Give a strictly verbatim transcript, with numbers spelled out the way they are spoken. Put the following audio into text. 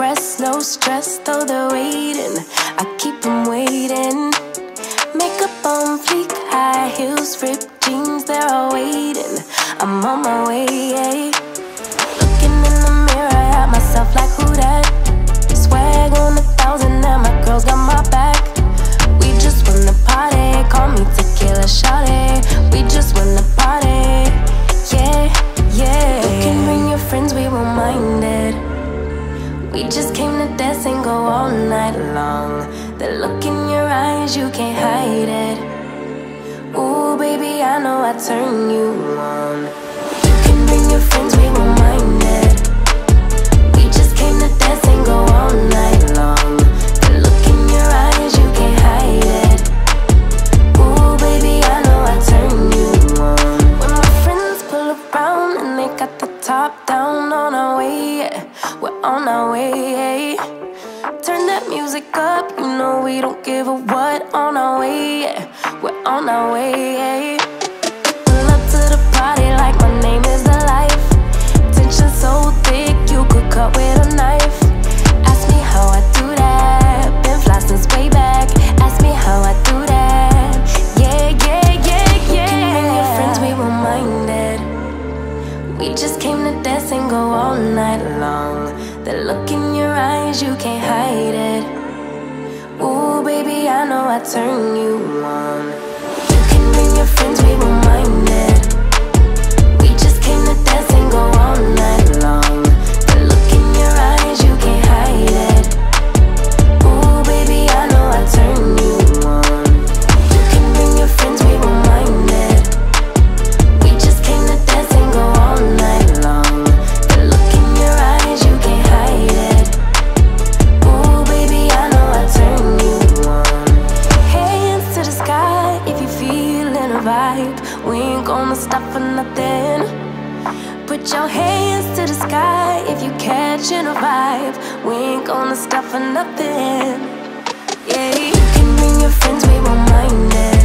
press, no stress, though they're waiting, I keep them waiting. Makeup on fleek, high heels, ripped jeans, they're all waiting, I'm on my way. Looking in the mirror at myself like who dat? Swag on a thousand and my girls got my back. We just won the party, call me tequila shawty. We just won the party, yeah, yeah. You can bring your friends, we won't mind it. We just came to dance and go all night long. The look in your eyes, you can't hide it. Ooh, baby, I know I turn you on. You can bring your friends, we won't mind it. We just came to dance and go all night long. The look in your eyes, you can't hide it. Ooh, baby, I know I turn you on. When my friends pull around and they got the top down on our way, we're on our way. Turn that music up, you know we don't give a what. On our way, we're on our way. Pull up to the party like my name is the life. Tension so thick, you could cut with a knife. Ask me how I do that, been fly since way back. Ask me how I do that, yeah, yeah, yeah, yeah. You can bring your friends, we won't mind it. We just came to dance and go all night long. The look in your eyes, you can't hide it. Ooh, baby, I know I turn you on. You can bring your friends, we won't mind it. We just came to dance and go all night long. The look in your eyes, you can't hide it. Ooh, baby, I know I turn you on. You can bring your friends, we won't mind it. We just came to dance and go all night long. We ain't gonna stop for nothing. Put your hands to the sky if you catchin' a vibe. We ain't gonna stop for nothing. Yeah, you can bring your friends, we won't mind it.